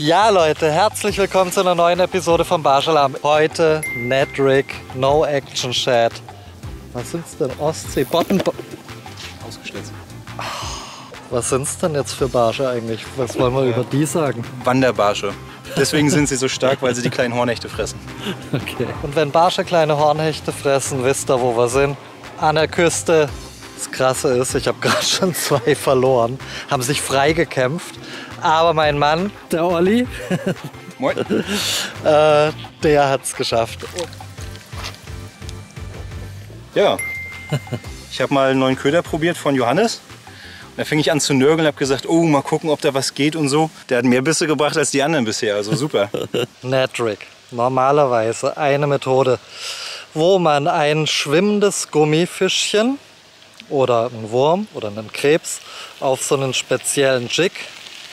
Ja Leute, herzlich willkommen zu einer neuen Episode von Barsch-Alarm. Heute Ned-Rig, No-Action-Shad. Was sind's denn? Ostsee, ausgestellt. Was sind's denn jetzt für Barsche eigentlich? Was wollen wir über die sagen? Wanderbarsche. Deswegen sind sie so stark, weil sie die kleinen Hornhechte fressen. Okay. Und wenn Barsche kleine Hornhechte fressen, wisst ihr, wo wir sind. An der Küste. Das Krasse ist, ich habe gerade schon zwei verloren. Haben sich frei gekämpft. Aber mein Mann, der Olli, Moin. Der hat es geschafft. Oh. Ja, ich habe mal einen neuen Köder probiert von Johannes. Und da fing ich an zu nörgeln und habe gesagt, oh, mal gucken, ob da was geht und so. Der hat mehr Bisse gebracht als die anderen bisher, also super. Ned-Rig, normalerweise eine Methode, wo man ein schwimmendes Gummifischchen oder einen Wurm oder einen Krebs auf so einen speziellen Jig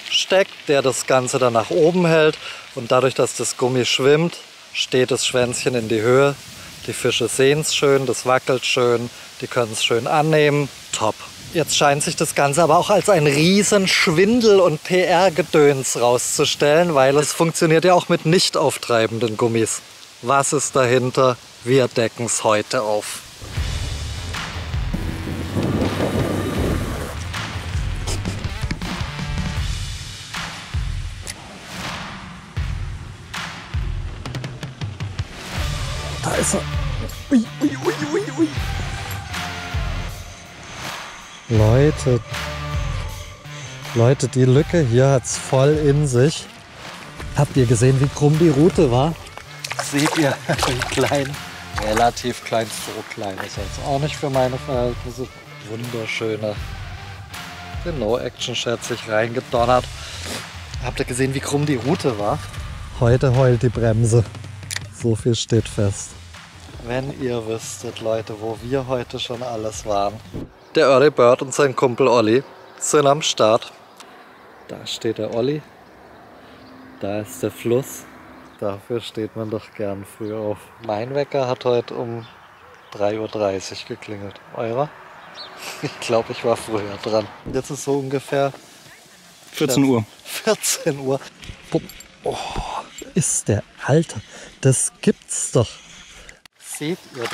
steckt, der das Ganze dann nach oben hält, und dadurch, dass das Gummi schwimmt, steht das Schwänzchen in die Höhe. Die Fische sehen es schön, das wackelt schön, die können es schön annehmen. Top. Jetzt scheint sich das Ganze aber auch als ein riesen Schwindel- und PR-Gedöns rauszustellen, weil es funktioniert ja auch mit nicht auftreibenden Gummis. Was ist dahinter? Wir decken es heute auf. Da ist er. Ui, ui, ui, ui, ui. Leute, die Lücke hier hat's voll in sich. Habt ihr gesehen, wie krumm die Rute war? Seht ihr, wie klein, relativ klein, so klein ist jetzt auch nicht für meine Verhältnisse. Wunderschöner, den No-Action-Shad sich reingedonnert. Habt ihr gesehen, wie krumm die Rute war? Heute heult die Bremse. So viel steht fest. Wenn ihr wüsstet, Leute, wo wir heute schon alles waren. Der Early Bird und sein Kumpel Olli sind am Start. Da steht der Olli. Da ist der Fluss. Dafür steht man doch gern früh auf. Mein Wecker hat heute um 3:30 Uhr geklingelt. Eurer? Ich glaube, ich war früher dran. Jetzt ist so ungefähr 14 Uhr. 14 Uhr. Oh. Ist der Alter, das gibt's doch. Seht ihr das?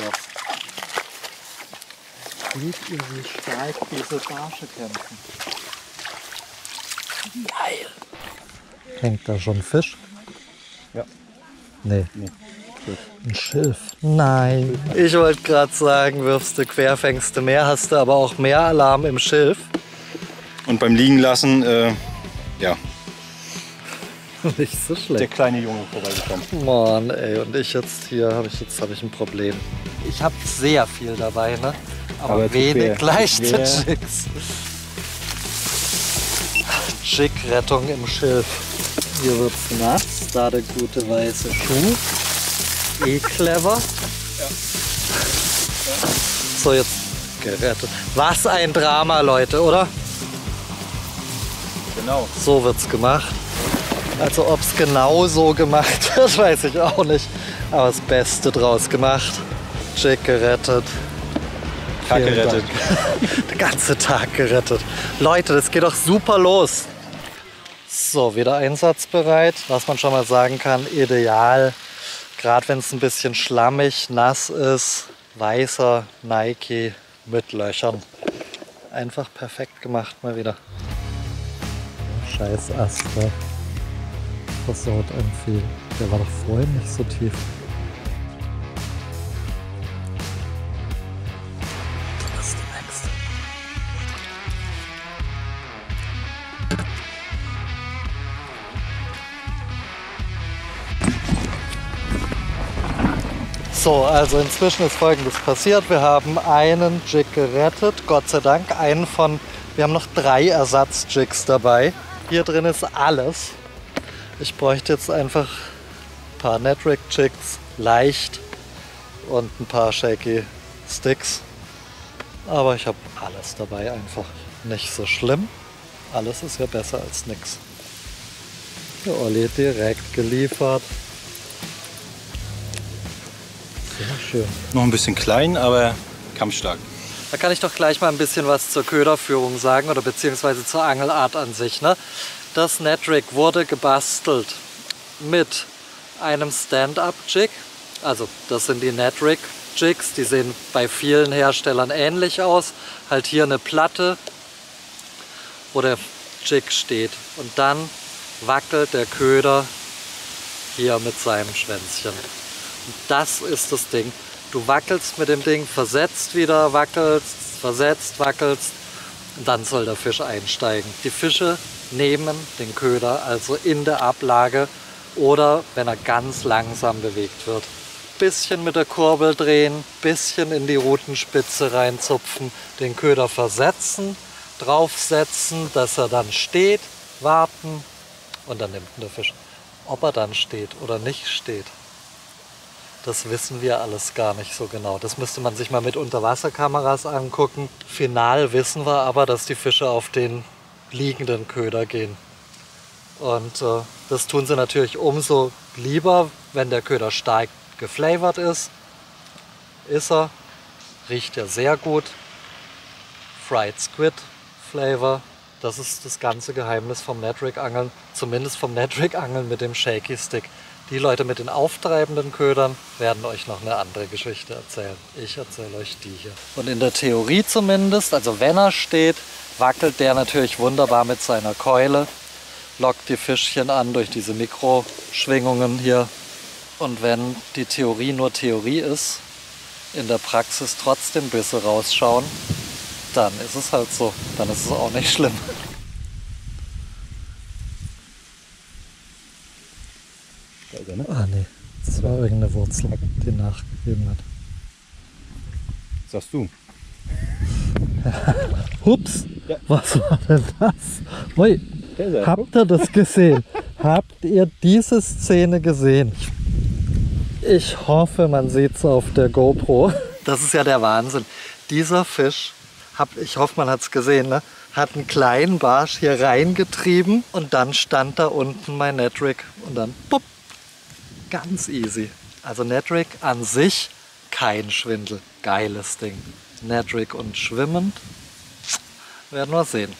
Seht ihr, wie stark diese Barsche kämpfen? Geil! Hängt da schon Fisch? Ja. Nee. Ein Schilf. Nein. Ich wollte gerade sagen, wirfst du quer, fängst du mehr, hast du aber auch mehr Alarm im Schilf. Und beim Liegenlassen, ja. Nicht so schlecht. Der kleine Junge vorbeigekommen. Mann, ey, und ich jetzt hier, habe ich ein Problem. Ich habe sehr viel dabei, ne? Aber wenig leichte Jigs. Jig-Rettung im Schilf. Hier wird's nass, da der gute weiße Schuh. Clever. Ja. So, jetzt gerettet. Was ein Drama, Leute, oder? Genau. So wird's gemacht. Also ob es genau so gemacht wird, weiß ich auch nicht. Aber das Beste draus gemacht. Jig gerettet. Tag gerettet. Der ganze Tag gerettet. Leute, das geht doch super los. So, wieder einsatzbereit. Was man schon mal sagen kann, ideal. Gerade wenn es ein bisschen schlammig, nass ist. Weißer Nike mit Löchern. Einfach perfekt gemacht mal wieder. Scheiß Aster. Versaut empfehlen. Der war doch vorhin nicht so tief. Das ist der nächste. So, also inzwischen ist Folgendes passiert. Wir haben einen Jig gerettet, Gott sei Dank. Wir haben noch 3 Ersatzjigs dabei. Hier drin ist alles. Ich bräuchte jetzt einfach ein paar Ned-Rig-Jigs, leicht, und ein paar Shaky Sticks. Aber ich habe alles dabei, einfach nicht so schlimm. Alles ist ja besser als nichts. Der Olli direkt geliefert. Sehr schön. Noch ein bisschen klein, aber kampfstark. Da kann ich doch gleich mal ein bisschen was zur Köderführung sagen oder beziehungsweise zur Angelart an sich, ne? Das Ned-Rig wurde gebastelt mit einem Stand-Up-Jig. Also das sind die Ned-Rig Jigs, die sehen bei vielen Herstellern ähnlich aus. Halt hier eine Platte, wo der Jig steht. Und dann wackelt der Köder hier mit seinem Schwänzchen. Und das ist das Ding. Du wackelst mit dem Ding, versetzt wieder, wackelst, versetzt, wackelst. Und dann soll der Fisch einsteigen. Die Fische nehmen den Köder also in der Ablage oder wenn er ganz langsam bewegt wird. Bisschen mit der Kurbel drehen, bisschen in die Rutenspitze reinzupfen, den Köder versetzen, draufsetzen, dass er dann steht, warten und dann nimmt der Fisch. Ob er dann steht oder nicht steht, das wissen wir alles gar nicht so genau. Das müsste man sich mal mit Unterwasserkameras angucken. Final wissen wir aber, dass die Fische auf den liegenden Köder gehen. Und das tun sie natürlich umso lieber, wenn der Köder stark geflavored ist. Ist er, riecht er sehr gut. Fried Squid Flavor, das ist das ganze Geheimnis vom Ned-Rig-Angeln, zumindest vom Ned-Rig-Angeln mit dem Shaky Stick. Die Leute mit den auftreibenden Ködern werden euch noch eine andere Geschichte erzählen. Ich erzähle euch die hier. Und in der Theorie zumindest, also wenn er steht, wackelt der natürlich wunderbar mit seiner Keule, lockt die Fischchen an durch diese Mikroschwingungen hier. Und wenn die Theorie nur Theorie ist, in der Praxis trotzdem Bisse rausschauen, dann ist es halt so. Dann ist es auch nicht schlimm. Ah ne, das war irgendeine Wurzel, die nachgegeben hat. Sagst du? Hups, ja. Was war denn das? Oi, habt ihr das gesehen? Habt ihr diese Szene gesehen? Ich hoffe, man sieht es auf der GoPro. Das ist ja der Wahnsinn. Dieser Fisch, ich hoffe, man hat es gesehen, ne? Hat einen kleinen Barsch hier reingetrieben und dann stand da unten mein Ned-Rig und dann bupp, ganz easy. Also Ned-Rig an sich, kein Schwindel. Geiles Ding. Ned-Rig und schwimmend, werden wir sehen.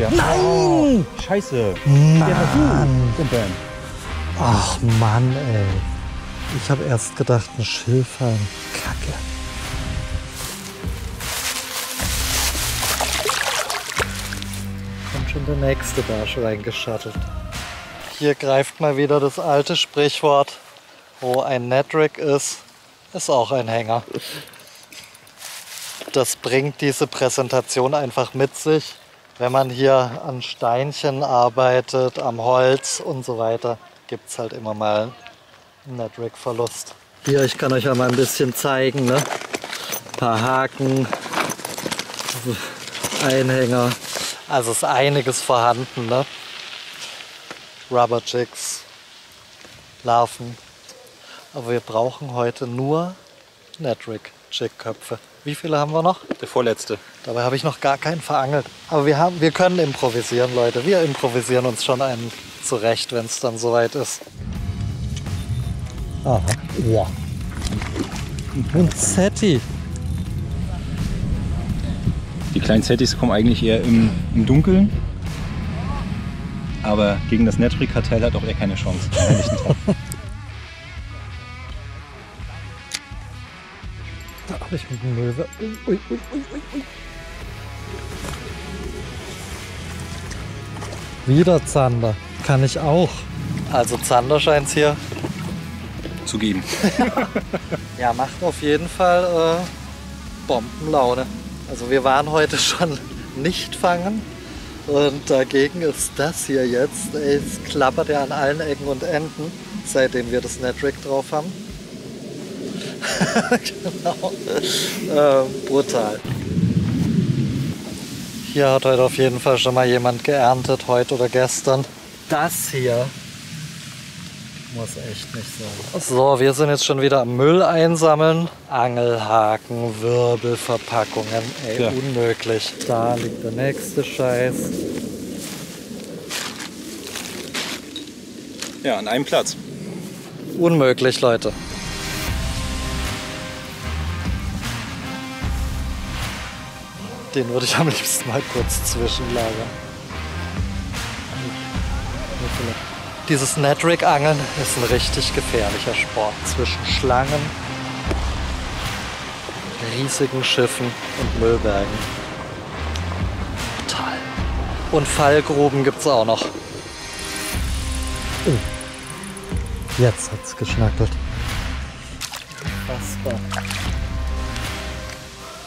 Ja. Nein! Oh, Scheiße! Mann. Ach Mann, ey. Ich habe erst gedacht, ein Schilfhalm. Kacke. Kommt schon der nächste Barsch reingeschattelt. Hier greift mal wieder das alte Sprichwort, wo ein Ned-Rig ist, ist auch ein Hänger. Das bringt diese Präsentation einfach mit sich. Wenn man hier an Steinchen arbeitet, am Holz und so weiter, gibt es halt immer mal einen Ned-Rig-Verlust. Hier, ich kann euch ja mal ein bisschen zeigen, ne? Ein paar Haken, Einhänger, also ist einiges vorhanden, ne? Rubber Jigs, Larven, aber wir brauchen heute nur Ned-Rig-Jig-Köpfe. Wie viele haben wir noch? Der vorletzte. Dabei habe ich noch gar keinen verangelt. Aber wir können improvisieren, Leute. Wir improvisieren uns schon einen zurecht, wenn es dann soweit ist. Aha. Ja. Und Zetti. Die kleinen Zettis kommen eigentlich eher im Dunkeln. Aber gegen das Ned-Rig-Kartell hat auch eher keine Chance. Ich mit dem Möwe. Ui. Wieder Zander. Kann ich auch. Also Zander scheint es hier zu geben. Ja, macht auf jeden Fall Bombenlaune. Also wir waren heute schon nicht fangen. Und dagegen ist das hier jetzt. Es klappert ja an allen Ecken und Enden, seitdem wir das Ned-Rig drauf haben. Genau. Brutal. Hier hat heute auf jeden Fall schon mal jemand geerntet, heute oder gestern. Das hier muss echt nicht sein. So, wir sind jetzt schon wieder am Müll einsammeln. Angelhaken, Wirbelverpackungen, ey, ja, unmöglich. Da liegt der nächste Scheiß. Ja, an einem Platz. Unmöglich, Leute. Den würde ich am liebsten mal kurz zwischenlagern. Dieses Ned-Rig-Angeln ist ein richtig gefährlicher Sport. Zwischen Schlangen, riesigen Schiffen und Müllbergen. Total. Und Fallgruben gibt es auch noch. Jetzt hat es geschnackelt. Unfassbar.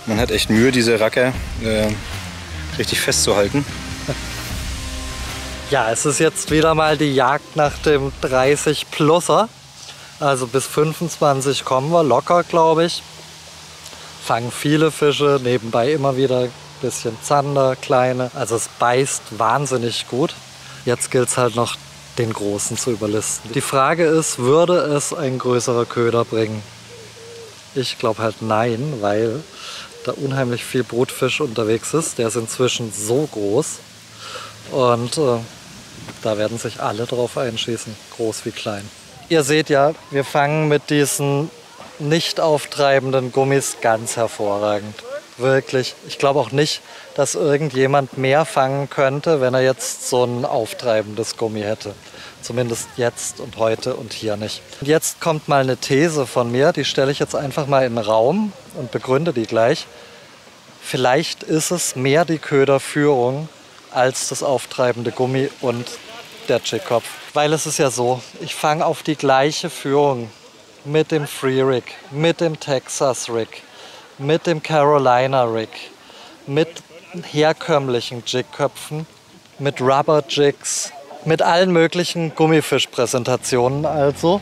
Man hat echt Mühe, diese Racker richtig festzuhalten. Ja, es ist jetzt wieder mal die Jagd nach dem 30-Pluser. Also bis 25 kommen wir locker, glaube ich. Fangen viele Fische, nebenbei immer wieder ein bisschen Zander, kleine. Also es beißt wahnsinnig gut. Jetzt gilt es halt noch, den Großen zu überlisten. Die Frage ist, würde es ein größerer Köder bringen? Ich glaube halt nein, weil da unheimlich viel Brutfisch unterwegs ist. Der ist inzwischen so groß. Und da werden sich alle drauf einschießen, groß wie klein. Ihr seht ja, wir fangen mit diesen nicht auftreibenden Gummis ganz hervorragend. Wirklich. Ich glaube auch nicht, dass irgendjemand mehr fangen könnte, wenn er jetzt so ein auftreibendes Gummi hätte. Zumindest jetzt und heute und hier nicht. Und jetzt kommt mal eine These von mir, die stelle ich jetzt einfach mal in den Raum und begründe die gleich. Vielleicht ist es mehr die Köderführung als das auftreibende Gummi und der Jigkopf. Weil es ist ja so, ich fange auf die gleiche Führung mit dem Free Rig, mit dem Texas Rig, mit dem Carolina Rig, mit herkömmlichen Jigköpfen, mit Rubber Jigs, mit allen möglichen Gummifischpräsentationen also,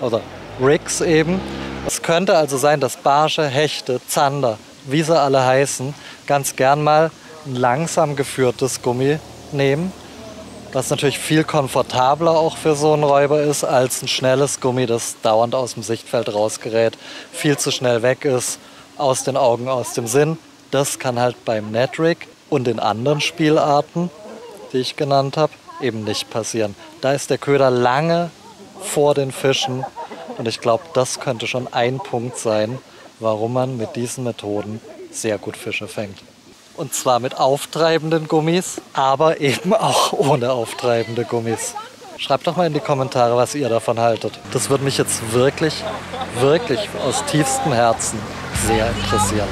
oder Rigs eben. Es könnte also sein, dass Barsche, Hechte, Zander, wie sie alle heißen, ganz gern mal ein langsam geführtes Gummi nehmen, was natürlich viel komfortabler auch für so einen Räuber ist, als ein schnelles Gummi, das dauernd aus dem Sichtfeld rausgerät, viel zu schnell weg ist, aus den Augen, aus dem Sinn. Das kann halt beim Ned-Rig und den anderen Spielarten, die ich genannt habe, eben nicht passieren. Da ist der Köder lange vor den Fischen und ich glaube, das könnte schon ein Punkt sein, warum man mit diesen Methoden sehr gut Fische fängt. Und zwar mit auftreibenden Gummis, aber eben auch ohne auftreibende Gummis. Schreibt doch mal in die Kommentare, was ihr davon haltet. Das würde mich jetzt wirklich, wirklich aus tiefstem Herzen sehr interessieren.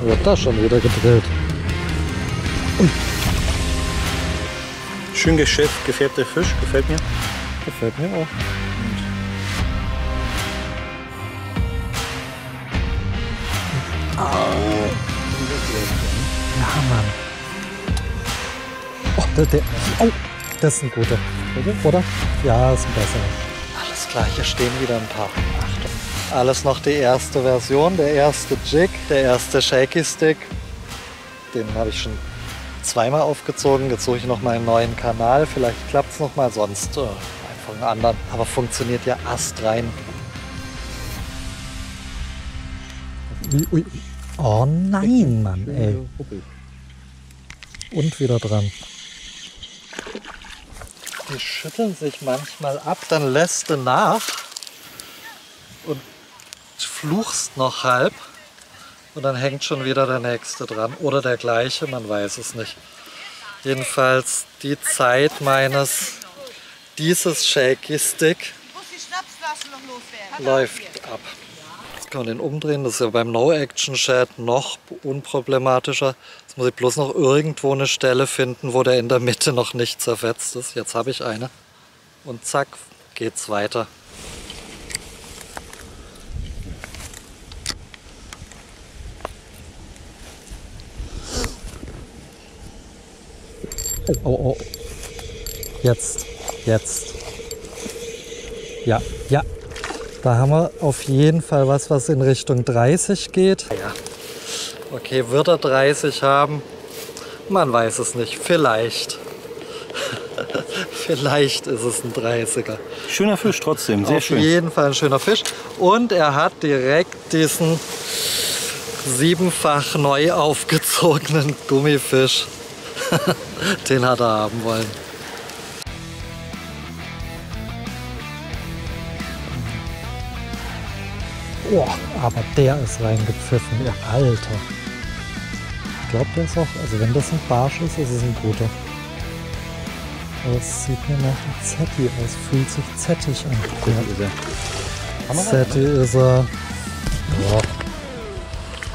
Wird da schon wieder gedrillt. Schön geschifft, gefärbter Fisch, gefällt mir. Gefällt mir auch. Oh. Ja, Mann. Oh, das ist ein guter, oder? Ja, ist ein besserer. Alles klar, hier stehen wieder ein paar. Achtung. Alles noch die erste Version, der erste Jig, der erste Shaky Stick. Den habe ich schon zweimal aufgezogen. Jetzt suche ich noch mal einen neuen Kanal. Vielleicht klappt es noch mal, sonst einfach einen anderen. Aber funktioniert ja astrein. Ui. Oh nein, Mann, ey. Und wieder dran. Die schütteln sich manchmal ab, dann lässt du nach und fluchst noch halb und dann hängt schon wieder der nächste dran oder der gleiche, man weiß es nicht. Jedenfalls die Zeit dieses Shaky Stick läuft ab. Kann man den umdrehen, das ist ja beim No-Action-Shad noch unproblematischer. Jetzt muss ich bloß noch irgendwo eine Stelle finden, wo der in der Mitte noch nicht zerfetzt ist. Jetzt habe ich eine und zack, geht's weiter. Oh, oh. Jetzt. Ja. Da haben wir auf jeden Fall was in Richtung 30 geht. Ja. Okay, wird er 30 haben? Man weiß es nicht. Vielleicht. Vielleicht ist es ein 30er. Schöner Fisch trotzdem, sehr schön. Auf jeden Fall ein schöner Fisch. Und er hat direkt diesen 7-fach neu aufgezogenen Gummifisch. Den hat er haben wollen. Oh, aber der ist reingepfiffen, ja. Alter. Ich glaube, der ist auch, also wenn das ein Barsch ist es ein guter. Aber es sieht mir nach dem Zetti aus, fühlt sich zettig an. Ja. Zetti ist er. Ja.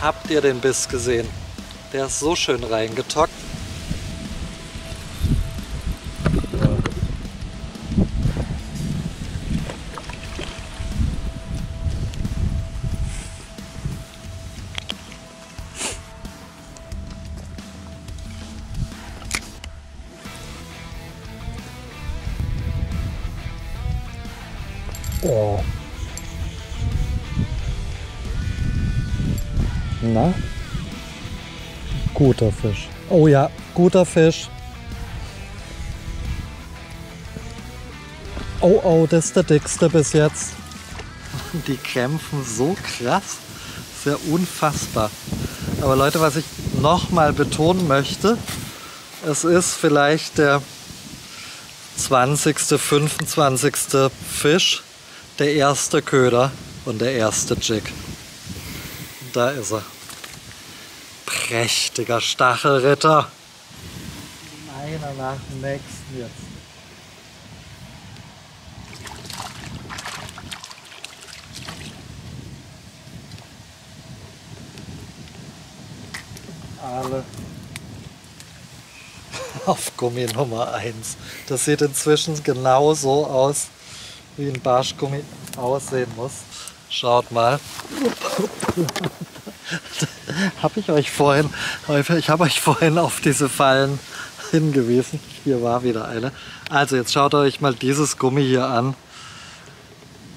Habt ihr den Biss gesehen? Der ist so schön reingetockt. Oh. Na? Guter Fisch. Oh ja, guter Fisch. Oh, oh, das ist der dickste bis jetzt. Die kämpfen so krass. Ist ja unfassbar. Aber Leute, was ich nochmal betonen möchte, es ist vielleicht der 20., 25. Fisch. Der erste Köder und der erste Jig. Da ist er. Prächtiger Stachelritter. Einer nach dem nächsten jetzt. Alle. Auf Gummi Nummer 1. Das sieht inzwischen genauso aus, wie ein Barschgummi aussehen muss. Schaut mal. Ich habe euch vorhin auf diese Fallen hingewiesen. Hier war wieder eine. Also jetzt schaut euch mal dieses Gummi hier an.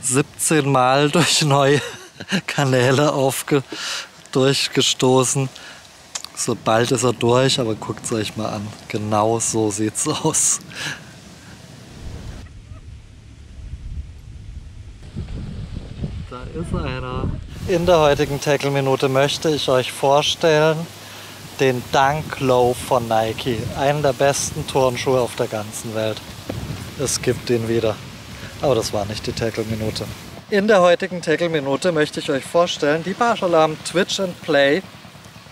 17 Mal durch neue Kanäle durchgestoßen. Sobald ist er durch, aber guckt es euch mal an. Genau so sieht es aus. Ist einer. In der heutigen Tackle-Minute möchte ich euch vorstellen den Dunk Low von Nike, einen der besten Turnschuhe auf der ganzen Welt. Es gibt ihn wieder, aber das war nicht die Tackle-Minute. In der heutigen Tackle-Minute möchte ich euch vorstellen die Barsch-Alarm Twitch and Play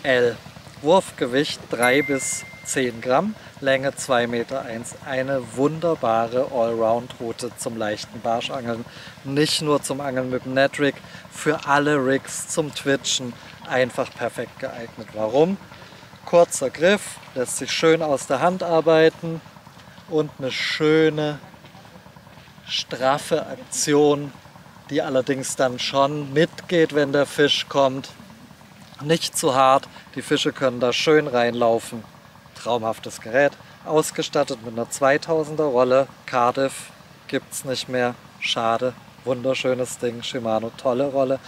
L. Wurfgewicht 3 bis 10 Gramm, Länge 2,1 Meter. Eine wunderbare Allround-Route zum leichten Barschangeln. Nicht nur zum Angeln mit dem Ned-Rig, für alle Rigs zum Twitchen einfach perfekt geeignet. Warum? Kurzer Griff, lässt sich schön aus der Hand arbeiten und eine schöne, straffe Aktion, die allerdings dann schon mitgeht, wenn der Fisch kommt. Nicht zu hart, die Fische können da schön reinlaufen. Traumhaftes Gerät, ausgestattet mit einer 2000er Rolle, Cardiff gibt es nicht mehr, schade, wunderschönes Ding, Shimano, tolle Rolle.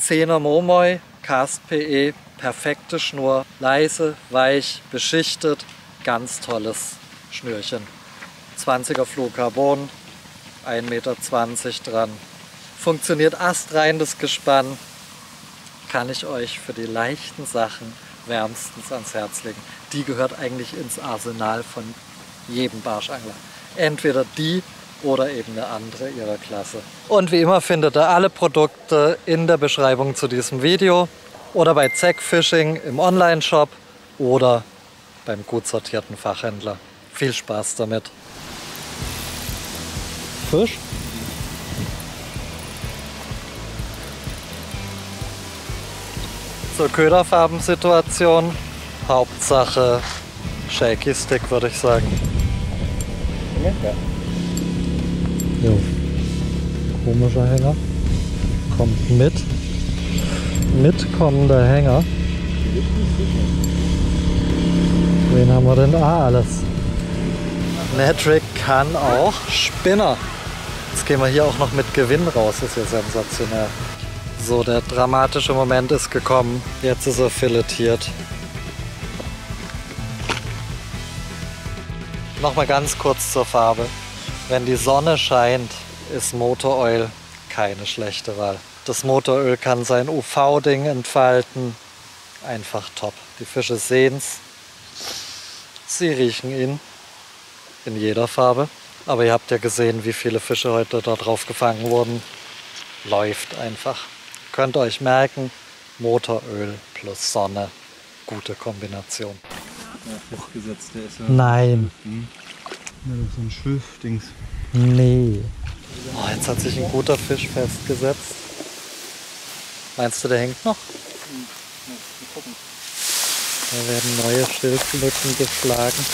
10er Momoi, Cast PE, perfekte Schnur, leise, weich, beschichtet, ganz tolles Schnürchen. 20er Fluor Carbon, 1,20 Meter dran, funktioniert astrein das Gespann, kann ich euch für die leichten Sachen wärmstens ans Herz legen. Die gehört eigentlich ins Arsenal von jedem Barschangler. Entweder die oder eben eine andere ihrer Klasse. Und wie immer findet ihr alle Produkte in der Beschreibung zu diesem Video oder bei Zeck Fishing im Online-Shop oder beim gut sortierten Fachhändler. Viel Spaß damit. Fisch? Zur Köderfarbensituation, Hauptsache Shaky Stick, würde ich sagen. Jo. Komischer Hänger. Kommt mit. Mitkommender Hänger. Wen haben wir denn da alles? Ned-Rig kann auch Spinner. Jetzt gehen wir hier auch noch mit Gewinn raus, das ist ja sensationell. So, der dramatische Moment ist gekommen. Jetzt ist er filetiert. Nochmal ganz kurz zur Farbe. Wenn die Sonne scheint, ist Motoröl keine schlechte Wahl. Das Motoröl kann sein UV-Ding entfalten. Einfach top. Die Fische sehen's. Sie riechen ihn in jeder Farbe. Aber ihr habt ja gesehen, wie viele Fische heute da drauf gefangen wurden. Läuft einfach. Könnt ihr euch merken, Motoröl plus Sonne. Gute Kombination. Der hochgesetzt, der ist ja... Nein. Ja, das ist so ein Schilfdings. Nee. Oh, jetzt hat sich ein guter Fisch festgesetzt. Meinst du, der hängt noch? Da werden neue Schilflücken geschlagen.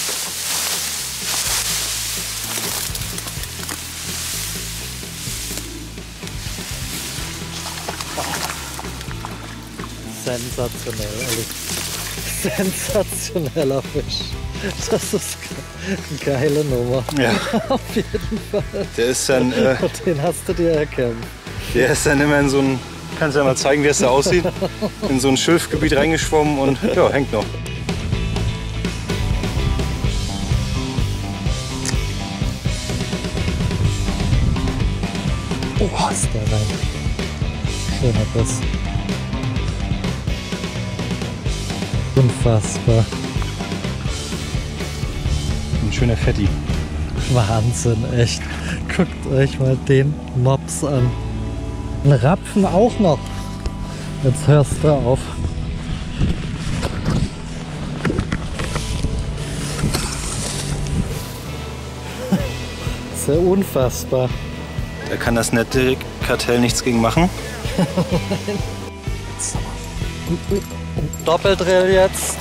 Sensationell, Olli. Sensationeller Fisch. Das ist eine geile Nummer. Ja. Auf jeden Fall. Der ist dann... Den hast du dir erkämpft. Der ist dann immer in so ein... Kannst du ja mal zeigen, wie es da aussieht. In so ein Schilfgebiet reingeschwommen und ja, hängt noch. Oh, ist der rein. Schöner Biss. Unfassbar. Ein schöner Fetti. Wahnsinn, echt. Guckt euch mal den Mops an. Ein Rapfen auch noch. Jetzt hörst du auf. Sehr unfassbar. Da kann das Ned-Rig-Kartell nichts gegen machen. Doppeldrill jetzt.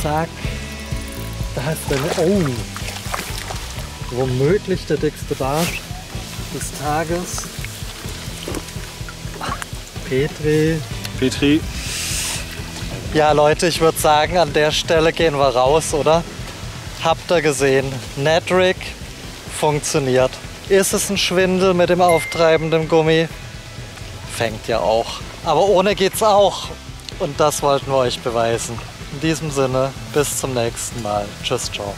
Zack. Da ist der... Oh! Womöglich der dickste Barsch des Tages. Petri. Ja Leute, ich würde sagen, an der Stelle gehen wir raus, oder? Habt ihr gesehen, Ned-Rig funktioniert. Ist es ein Schwindel mit dem auftreibenden Gummi? Fängt ja auch. Aber ohne geht's auch. Und das wollten wir euch beweisen. In diesem Sinne, bis zum nächsten Mal. Tschüss, ciao.